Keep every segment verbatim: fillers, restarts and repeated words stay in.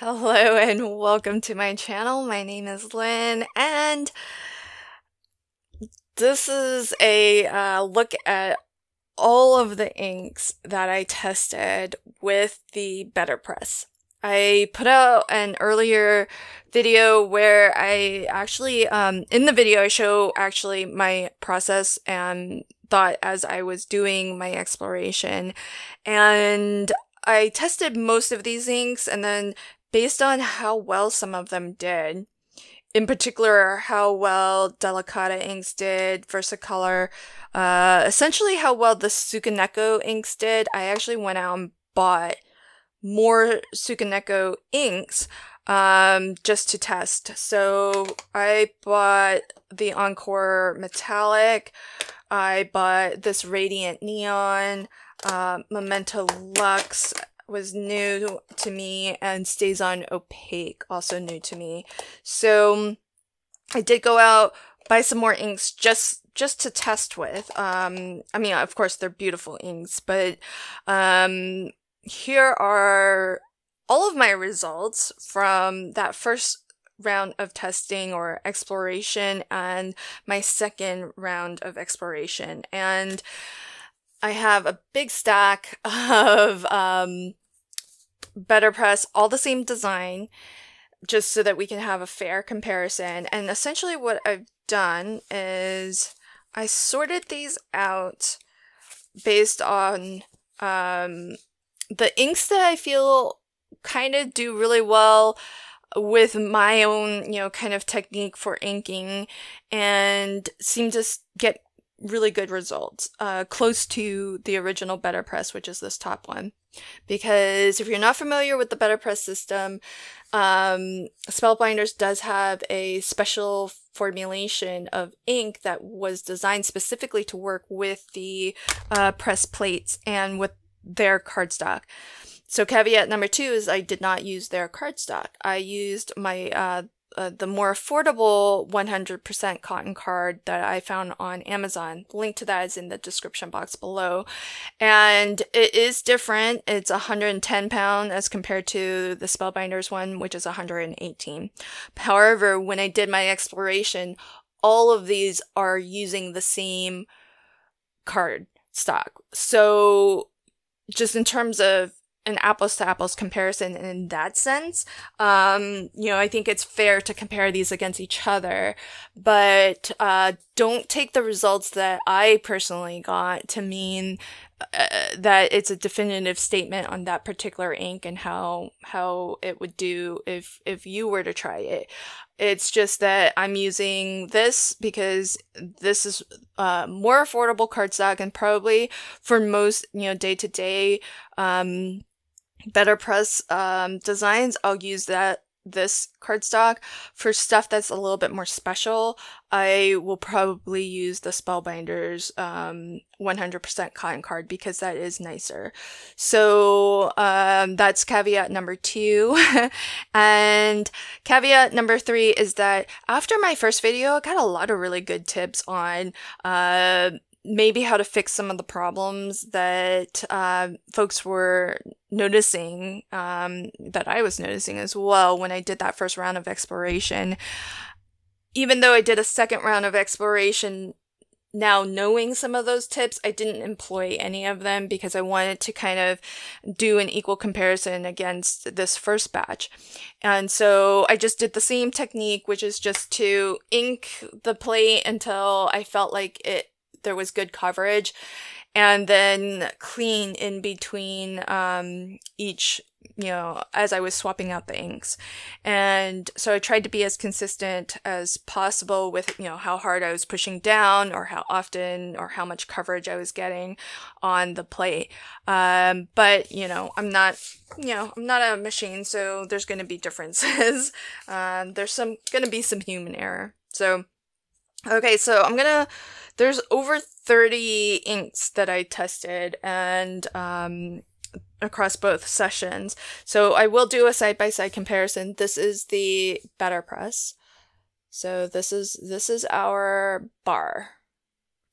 Hello and welcome to my channel. My name is Lynn and this is a uh, look at all of the inks that I tested with the BetterPress. I put out an earlier video where I actually, um, in the video I show actually my process and thought as I was doing my exploration, and I tested most of these inks and then based on how well some of them did, in particular how well Delicata inks did, VersaColor, uh, essentially how well the Tsukineko inks did, I actually went out and bought more Tsukineko inks um, just to test. So I bought the Encore Metallic, I bought this Radiant Neon, uh, Memento Luxe, was new to me, and Stazon Opaque, also new to me. So I did go out, buy some more inks just just to test with. Um, I mean, of course, they're beautiful inks, but um, here are all of my results from that first round of testing or exploration and my second round of exploration. And I have a big stack of um, BetterPress, all the same design, just so that we can have a fair comparison. And essentially what I've done is I sorted these out based on um, the inks that I feel kind of do really well with my own, you know, kind of technique for inking and seem to get really good results, uh, close to the original BetterPress, which is this top one. Because if you're not familiar with the BetterPress system, um, Spellbinders does have a special formulation of ink that was designed specifically to work with the uh, press plates and with their cardstock. So caveat number two is I did not use their cardstock. I used my uh, Uh, the more affordable one hundred percent cotton card that I found on Amazon. The link to that is in the description box below. And it is different. It's one hundred ten pounds as compared to the Spellbinders one, which is one hundred eighteen. However, when I did my exploration, all of these are using the same card stock. So just in terms of an apples to apples comparison in that sense, um, you know, I think it's fair to compare these against each other, but uh, don't take the results that I personally got to mean uh, that it's a definitive statement on that particular ink and how how it would do if if you were to try it. It's just that I'm using this because this is uh, more affordable cardstock, and probably for most, you know, day to day um, BetterPress um, designs, I'll use that this cardstock. For stuff that's a little bit more special, I will probably use the Spellbinders um, one hundred percent cotton card because that is nicer. So um, that's caveat number two. And caveat number three is that after my first video, I got a lot of really good tips on uh, maybe how to fix some of the problems that uh, folks were noticing, um, that I was noticing as well when I did that first round of exploration. Even though I did a second round of exploration, now knowing some of those tips, I didn't employ any of them because I wanted to kind of do an equal comparison against this first batch. And so I just did the same technique, which is just to ink the plate until I felt like it there was good coverage, and then clean in between um, each, you know, as I was swapping out the inks. And so I tried to be as consistent as possible with, you know, how hard I was pushing down or how often or how much coverage I was getting on the plate. Um, but, you know, I'm not, you know, I'm not a machine, so there's going to be differences. um, there's some going to be some human error. So okay, so I'm gonna, there's over thirty inks that I tested and um, across both sessions. So I will do a side-by-side comparison. This is the BetterPress. So this is, this is our bar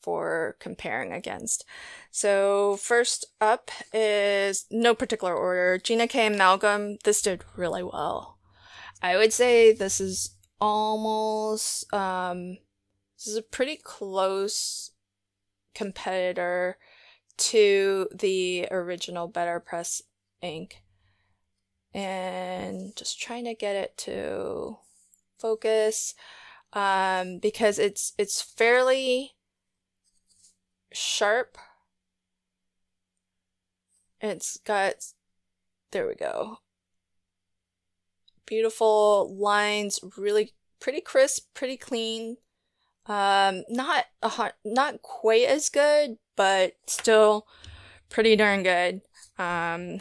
for comparing against. So first up is, no particular order, Gina K Amalgam. This did really well. I would say this is almost, um, this is a pretty close competitor to the original BetterPress ink. And just trying to get it to focus, um, because it's, it's fairly sharp. It's got, there we go, beautiful lines, really pretty crisp, pretty clean. Um, not a, not quite as good, but still pretty darn good. Um,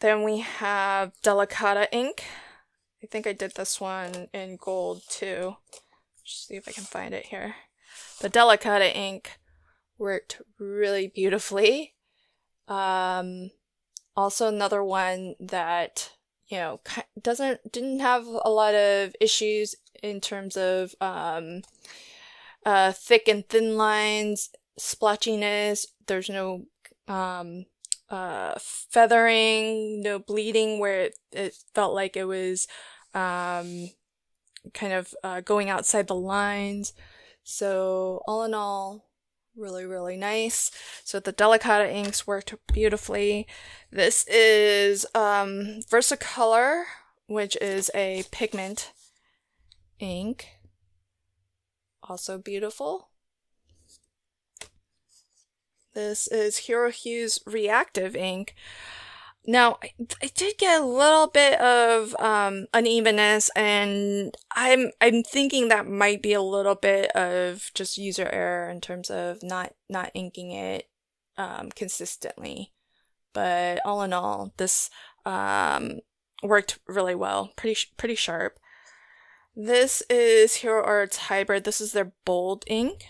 then we have Delicata ink. I think I did this one in gold too. Just see if I can find it here. The Delicata ink worked really beautifully. Um, also another one that, you know, doesn't didn't have a lot of issues in terms of um, uh, thick and thin lines, splotchiness. There's no um, uh, feathering, no bleeding where it, it felt like it was um, kind of uh, going outside the lines. So all in all, really, really nice. So the Delicata inks worked beautifully. This is um, VersaColor, which is a pigment ink. Also beautiful. This is Hero Hues Reactive ink. Now, I, I did get a little bit of um, unevenness, and I'm I'm thinking that might be a little bit of just user error in terms of not not inking it um, consistently. But all in all, this um, worked really well, pretty pretty sharp. This is Hero Arts Hybrid. This is their bold ink,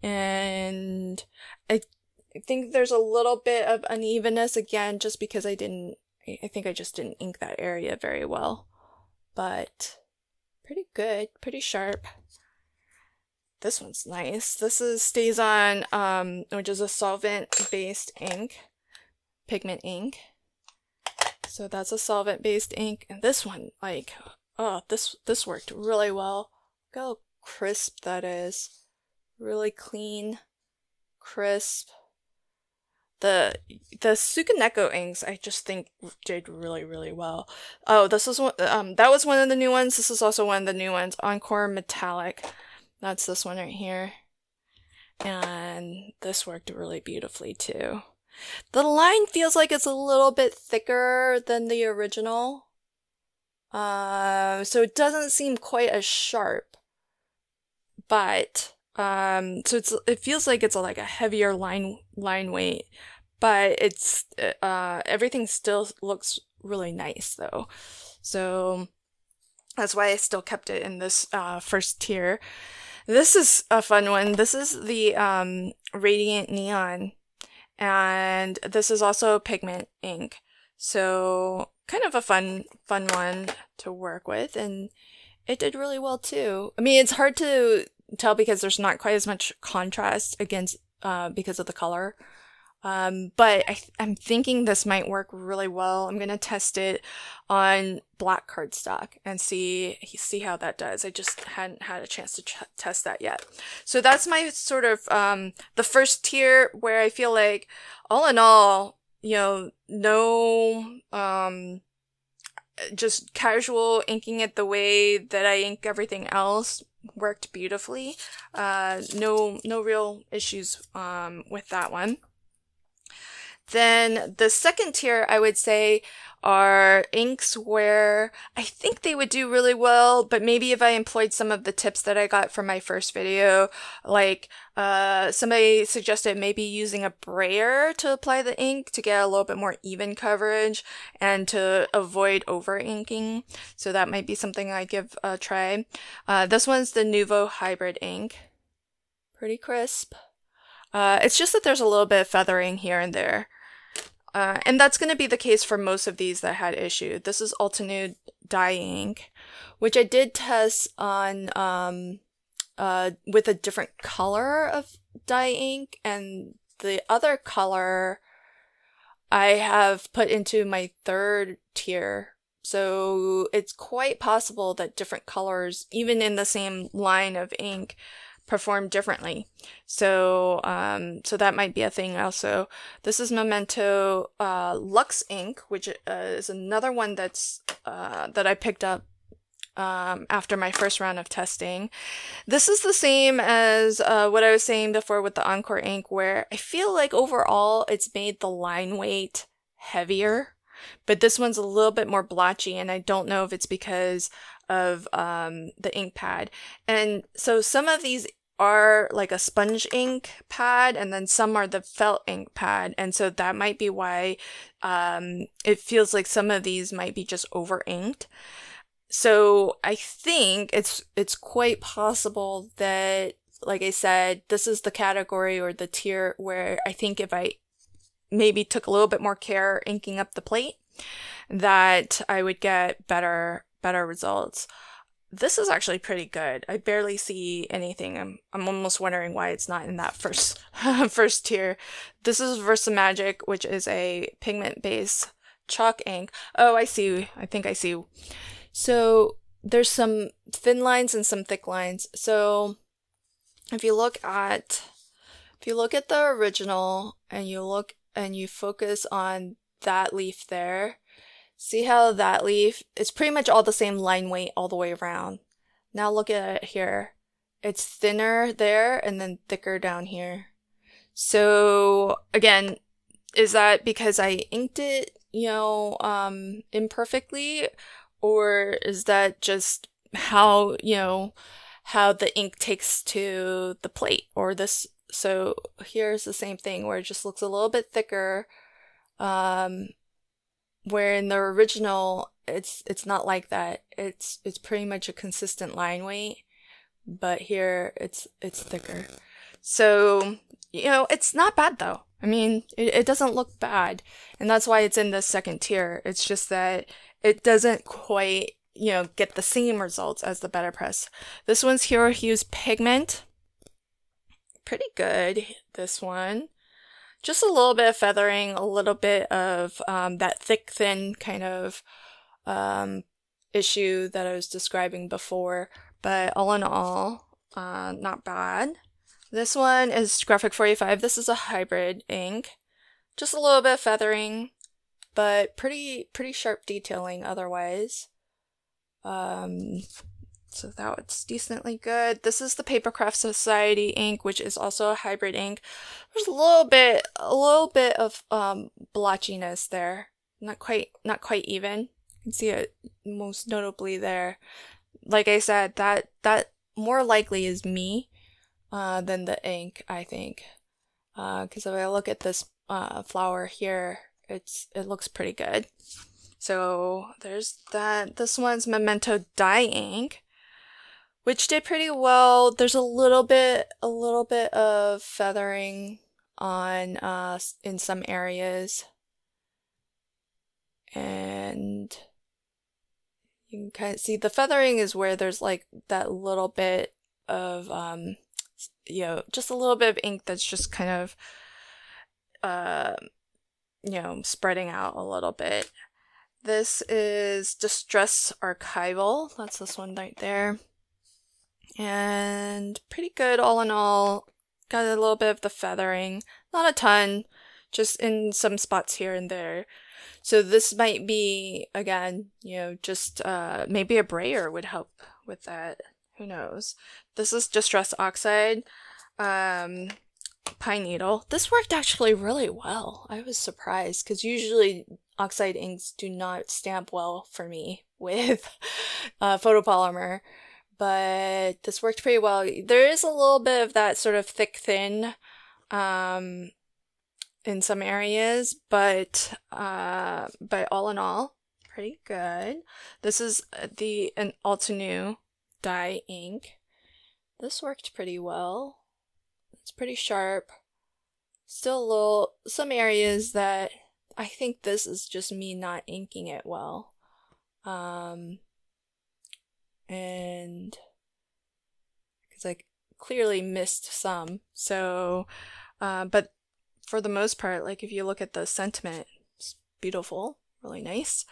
and I. I think there's a little bit of unevenness again, just because I didn't, I think I just didn't ink that area very well, but pretty good, pretty sharp. This one's nice. This is Stazon, um, which is a solvent-based ink, pigment ink. So that's a solvent-based ink, and this one, like, oh, this, this worked really well. Look how crisp that is. Really clean, crisp. The the Tsukineko inks, I just think did really, really well. Oh, this is one, um, that was one of the new ones. This is also one of the new ones, Encore Metallic. That's this one right here. And this worked really beautifully too. The line feels like it's a little bit thicker than the original. Uh, so it doesn't seem quite as sharp. But Um, so it's, it feels like it's a, like a heavier line, line weight, but it's, uh, everything still looks really nice though. So that's why I still kept it in this, uh, first tier. This is a fun one. This is the, um, Radiant Neon, and this is also pigment ink. So kind of a fun, fun one to work with, and it did really well too. I mean, it's hard to tell because there's not quite as much contrast against uh because of the color, um but I th I'm thinking this might work really well. I'm gonna test it on black cardstock and see see how that does. I just hadn't had a chance to ch test that yet. So that's my sort of um the first tier, where I feel like all in all, you know, no um just casual inking it the way that I ink everything else worked beautifully. Uh, no, no real issues um, with that one. Then the second tier, I would say, are inks where I think they would do really well, but maybe if I employed some of the tips that I got from my first video, like uh, somebody suggested maybe using a brayer to apply the ink to get a little bit more even coverage and to avoid over inking. So that might be something I give a try. Uh, this one's the Nuvo Hybrid ink. Pretty crisp. Uh, it's just that there's a little bit of feathering here and there. Uh, and that's going to be the case for most of these that had issue. This is Altenew dye ink, which I did test on um, uh, with a different color of dye ink, and the other color I have put into my third tier. So it's quite possible that different colors, even in the same line of ink, perform differently. So um, so that might be a thing also. This is Memento uh, Luxe ink, which uh, is another one that's uh, that I picked up um, after my first round of testing. This is the same as uh, what I was saying before with the Encore ink, where I feel like overall it's made the line weight heavier. But this one's a little bit more blotchy, and I don't know if it's because of um, the ink pad. And so some of these are like a sponge ink pad, and then some are the felt ink pad. And so that might be why um, it feels like some of these might be just over inked. So I think it's, it's quite possible that, like I said, this is the category or the tier where I think if I maybe took a little bit more care inking up the plate, that I would get better better results. This is actually pretty good. I barely see anything. I'm, I'm almost wondering why it's not in that first first tier. This is VersaMagic, which is a pigment-based chalk ink. Oh, I see. I think I see. So there's some thin lines and some thick lines. So if you look at, if you look at the original and you look and you focus on that leaf there, see how that leaf, it's pretty much all the same line weight all the way around. Now look at it here. It's thinner there and then thicker down here. So again, is that because I inked it, you know, um, imperfectly, or is that just how, you know, how the ink takes to the plate or this? So here's the same thing where it just looks a little bit thicker, um, where in the original it's it's not like that. It's it's pretty much a consistent line weight, but here it's it's thicker. So you know it's not bad though. I mean it, it doesn't look bad, and that's why it's in the second tier. It's just that it doesn't quite you know get the same results as the BetterPress. This one's Hero Hues Pigment. Pretty good, this one. Just a little bit of feathering, a little bit of um, that thick, thin kind of um, issue that I was describing before. But all in all, uh, not bad. This one is Graphic forty-five. This is a hybrid ink. Just a little bit of feathering, but pretty pretty sharp detailing otherwise. Um... So that was decently good. This is the Papercraft Society ink, which is also a hybrid ink. There's a little bit, a little bit of um, blotchiness there. Not quite, not quite even. You can see it most notably there. Like I said, that that more likely is me uh, than the ink, I think. Because uh, if I look at this uh, flower here, it's it looks pretty good. So there's that. This one's Memento Dye ink, which did pretty well. There's a little bit, a little bit of feathering on uh, in some areas, and you can kind of see the feathering is where there's like that little bit of um, you know, just a little bit of ink that's just kind of uh, you know, spreading out a little bit. This is Distress Archival. That's this one right there. And pretty good all in all. Got a little bit of the feathering. Not a ton, just in some spots here and there. So this might be, again, you know, just uh, maybe a brayer would help with that. Who knows? This is Distress Oxide, um, Pine Needle. This worked actually really well. I was surprised because usually oxide inks do not stamp well for me with uh, photopolymer. But this worked pretty well. There is a little bit of that sort of thick thin um, in some areas, but uh, but all in all, pretty good. This is the an Altenew dye ink. This worked pretty well. It's pretty sharp. Still a little, some areas that I think this is just me not inking it well. Um, And because I clearly missed some. So, uh, but for the most part, like if you look at the sentiment, it's beautiful, really nice.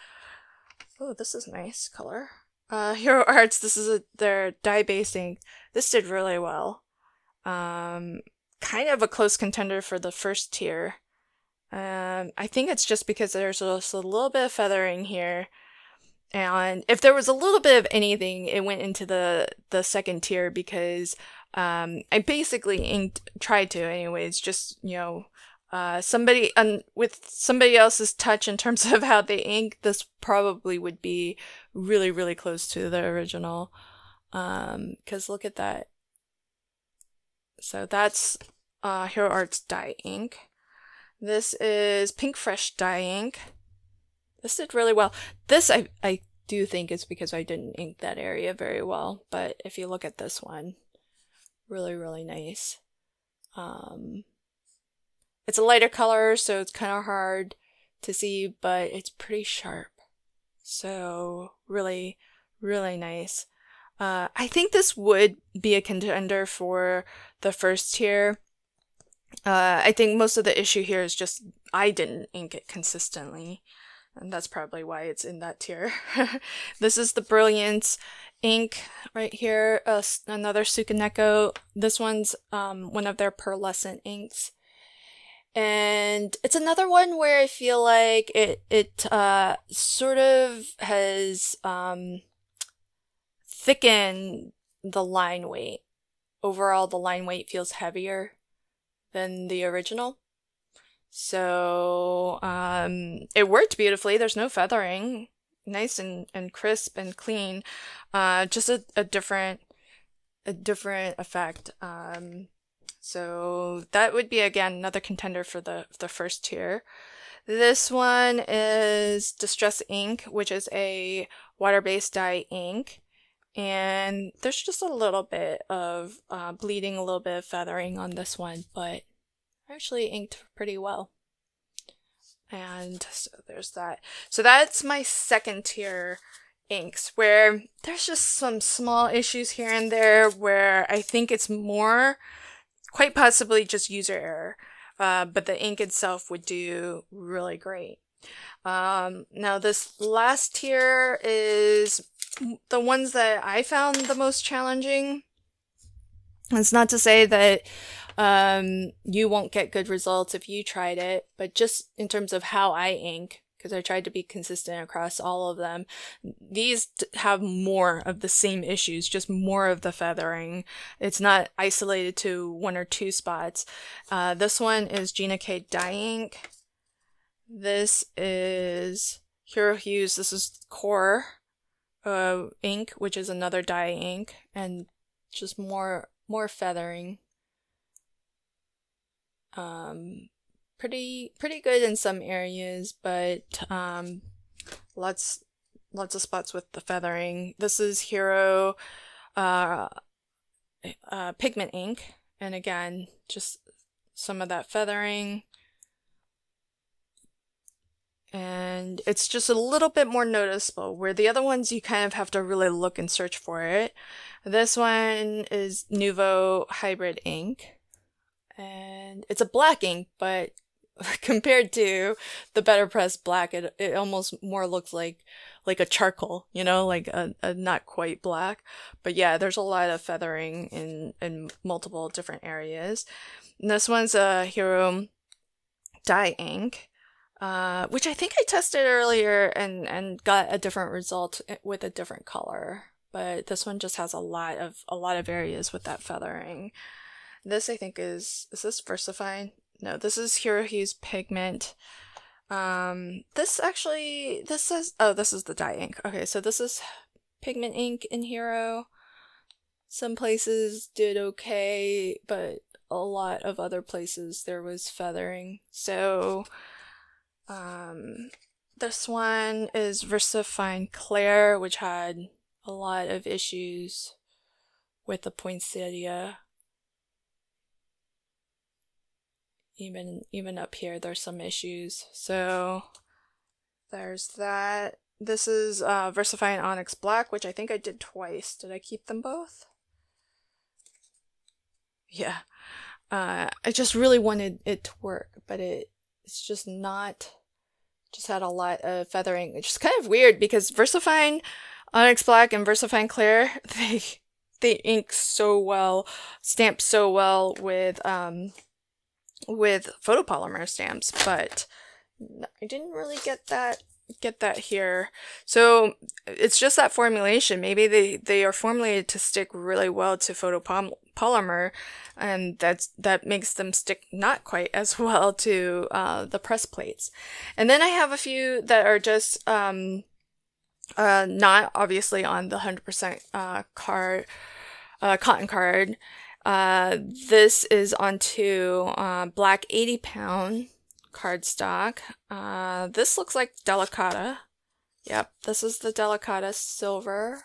Oh, this is nice color. Uh, Hero Arts, this is a, their dye based ink. This did really well. Um, kind of a close contender for the first tier. Um, I think it's just because there's just a little bit of feathering here. And if there was a little bit of anything, it went into the, the second tier because um, I basically inked, tried to anyways, just, you know, uh, somebody um, with somebody else's touch in terms of how they ink, this probably would be really, really close to the original. Um, 'cause look at that. So that's uh, Hero Arts dye ink. This is Pinkfresh dye ink. This did really well. This, I, I do think is because I didn't ink that area very well, but if you look at this one, really, really nice. Um, it's a lighter color, so it's kind of hard to see, but it's pretty sharp. So really, really nice. Uh, I think this would be a contender for the first tier. Uh, I think most of the issue here is just I didn't ink it consistently. And that's probably why it's in that tier. This is the Brilliance ink right here. Uh, another Tsukineko. This one's um, one of their pearlescent inks. And it's another one where I feel like it, it uh, sort of has um, thickened the line weight. Overall, the line weight feels heavier than the original. So, um, it worked beautifully. There's no feathering. Nice and, and crisp and clean. Uh, just a, a different, a different effect. Um, so that would be, again, another contender for the, the first tier. This one is Distress ink, which is a water-based dye ink. And there's just a little bit of, uh, bleeding, a little bit of feathering on this one, but actually inked pretty well. And so there's that. So that's my second tier inks, where there's just some small issues here and there where I think it's more quite possibly just user error, uh, but the ink itself would do really great. Um, now this last tier is the ones that I found the most challenging. It's not to say that Um, you won't get good results if you tried it, but just in terms of how I ink, because I tried to be consistent across all of them, these have more of the same issues, just more of the feathering. It's not isolated to one or two spots. Uh, this one is Gina K dye ink. This is Hero Hues. This is Core uh, ink, which is another dye ink, and just more more feathering. Um, pretty, pretty good in some areas, but, um, lots, lots of spots with the feathering. This is Hero, uh, uh, pigment ink. And again, just some of that feathering. And it's just a little bit more noticeable, where the other ones you kind of have to really look and search for it. This one is Nuvo Hybrid ink. And it's a black ink, but compared to the BetterPress black, it, it almost more looks like, like a charcoal, you know, like a, a not quite black. But yeah, there's a lot of feathering in, in multiple different areas. And this one's a Hero dye ink, uh, which I think I tested earlier and, and got a different result with a different color. But this one just has a lot of, a lot of areas with that feathering. This I think is, is this Versafine? No, this is Hero Hues Pigment. Um, this actually, this says, oh, this is the dye ink. Okay, so this is pigment ink in Hero. Some places did okay, but a lot of other places there was feathering. So, um, this one is Versafine Claire, which had a lot of issues with the poinsettia. Even, even up here, there's some issues. So there's that. This is uh, Versafine Onyx Black, which I think I did twice. Did I keep them both? yeah, uh, I just really wanted it to work, but it it's just not. Just had a lot of feathering, which is kind of weird because Versafine Onyx Black and Versafine Claire, they they ink so well, stamp so well with um with photopolymer stamps, but I didn't really get that get that here. So it's just that formulation. Maybe they they are formulated to stick really well to photopolymer, and that's that makes them stick not quite as well to uh the press plates. And then I have a few that are just um uh not obviously on the one hundred percent uh card uh cotton card. Uh this is onto uh black eighty pound cardstock. Uh, this looks like Delicata. Yep, this is the Delicata silver.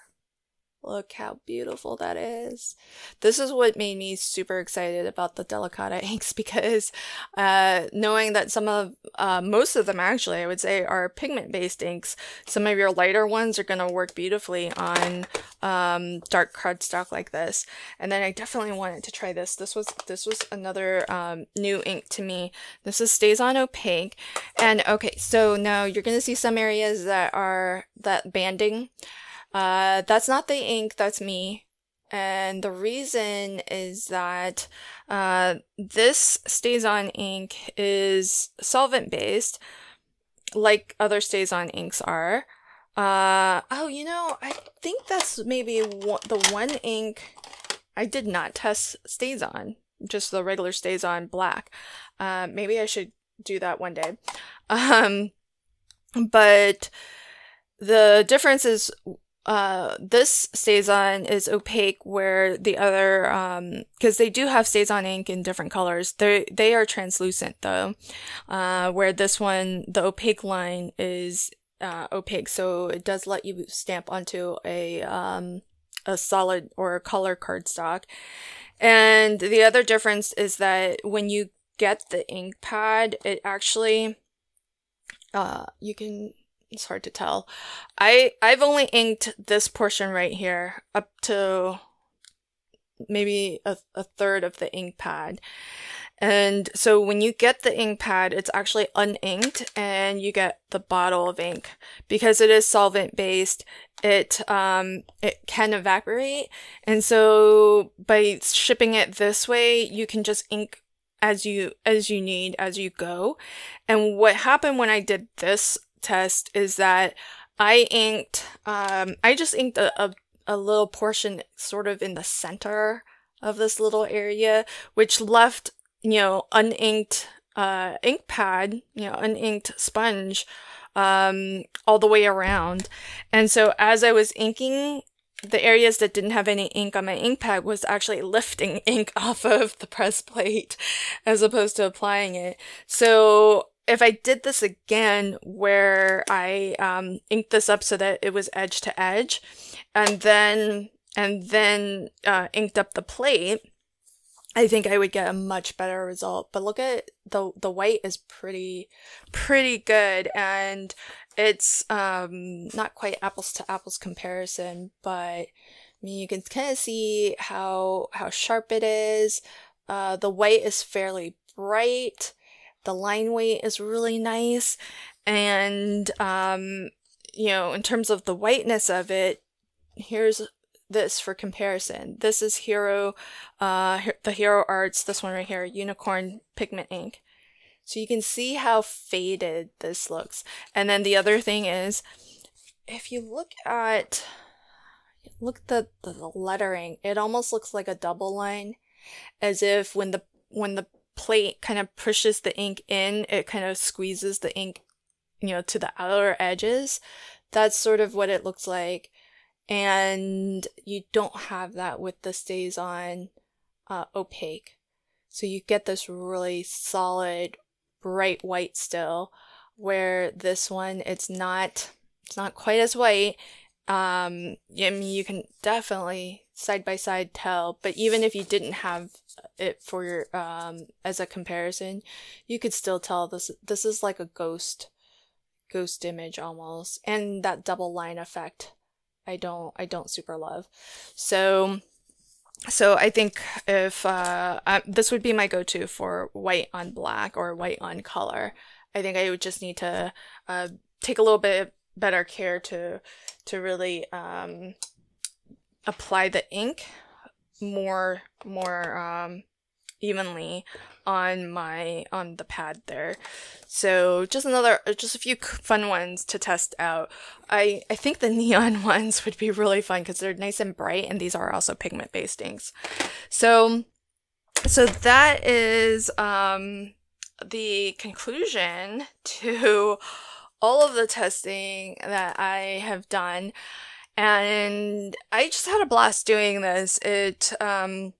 Look how beautiful that is. This is what made me super excited about the Delicata inks, because uh, knowing that some of, uh, most of them actually, I would say, are pigment-based inks. Some of your lighter ones are going to work beautifully on um, dark cardstock like this. And then I definitely wanted to try this. This was this was another um, new ink to me. This is Stazon Opaque. And okay, so now you're going to see some areas that are that banding. Uh, that's not the ink, that's me. And the reason is that uh, this Stazon ink is solvent-based, like other Stazon inks are. Uh, oh, you know, I think that's maybe one, the one ink I did not test Stazon, just the regular Stazon black. Uh, maybe I should do that one day. Um, but the difference is... Uh, this Stazon is opaque, where the other, um, because they do have Stazon ink in different colors. They they are translucent though, uh, where this one, the opaque line is uh, opaque, so it does let you stamp onto a um, a solid or color cardstock. And the other difference is that when you get the ink pad, it actually, uh, you can. It's hard to tell. I, I've only inked this portion right here up to maybe a, a third of the ink pad. And so when you get the ink pad, it's actually uninked and you get the bottle of ink. Because it is solvent based, it um it can evaporate. And so by shipping it this way, you can just ink as you as you need as you go. And what happened when I did this test is that I inked, um, I just inked a, a, a little portion sort of in the center of this little area, which left, you know, uninked uh, ink pad, you know, uninked sponge um, all the way around. And so as I was inking, the areas that didn't have any ink on my ink pad was actually lifting ink off of the press plate as opposed to applying it. So if I did this again, where I um, inked this up so that it was edge to edge, and then and then uh, inked up the plate, I think I would get a much better result. But look at the the white is pretty pretty good, and it's um, not quite apples to apples comparison, but I mean you can kind of see how how sharp it is. Uh, the white is fairly bright. The line weight is really nice, and um, you know, in terms of the whiteness of it, here's this for comparison. This is Hero, uh, the Hero Arts, this one right here, Unicorn Pigment Ink. So you can see how faded this looks. And then the other thing is, if you look at, look at the, the lettering, it almost looks like a double line, as if when the, when the plate kind of pushes the ink in, it kind of squeezes the ink, you know, to the outer edges. That's sort of what it looks like, and you don't have that with the Stazon uh, opaque. So you get this really solid, bright white still, where this one, it's not, it's not quite as white. Um, I mean, you can definitely side by side tell, but even if you didn't have it for your um as a comparison, you could still tell this this is like a ghost ghost image almost, and that double line effect I don't I don't super love. So So I think if uh, uh, this would be my go-to for white on black or white on color. I think I would just need to uh, take a little bit better care to to really um, apply the ink more more um, evenly on my on the pad there. So just another just a few fun ones to test out. I I think the neon ones would be really fun because they're nice and bright, and these are also pigment based inks. So so that is um the conclusion to all of the testing that I have done, and I just had a blast doing this. It um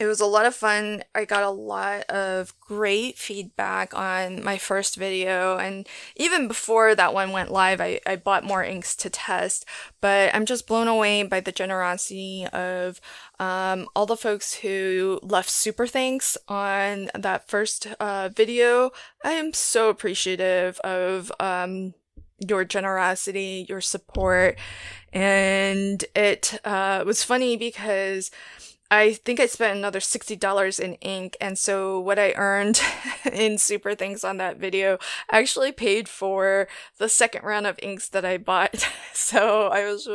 It was a lot of fun. I got a lot of great feedback on my first video, and even before that one went live, I, I bought more inks to test, but I'm just blown away by the generosity of um, all the folks who left super thanks on that first uh, video. I am so appreciative of um, your generosity, your support, and it uh, was funny because I think I spent another sixty dollars in ink, and so what I earned in super things on that video actually paid for the second round of inks that I bought. So I was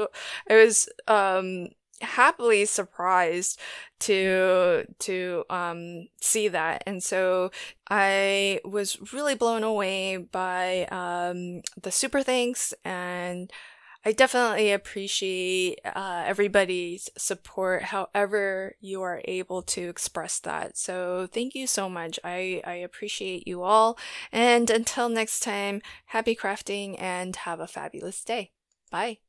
I was um happily surprised to to um see that, and so I was really blown away by um the super thanks, and I definitely appreciate uh, everybody's support, however you are able to express that. So thank you so much. I, I appreciate you all. And until next time, happy crafting and have a fabulous day. Bye.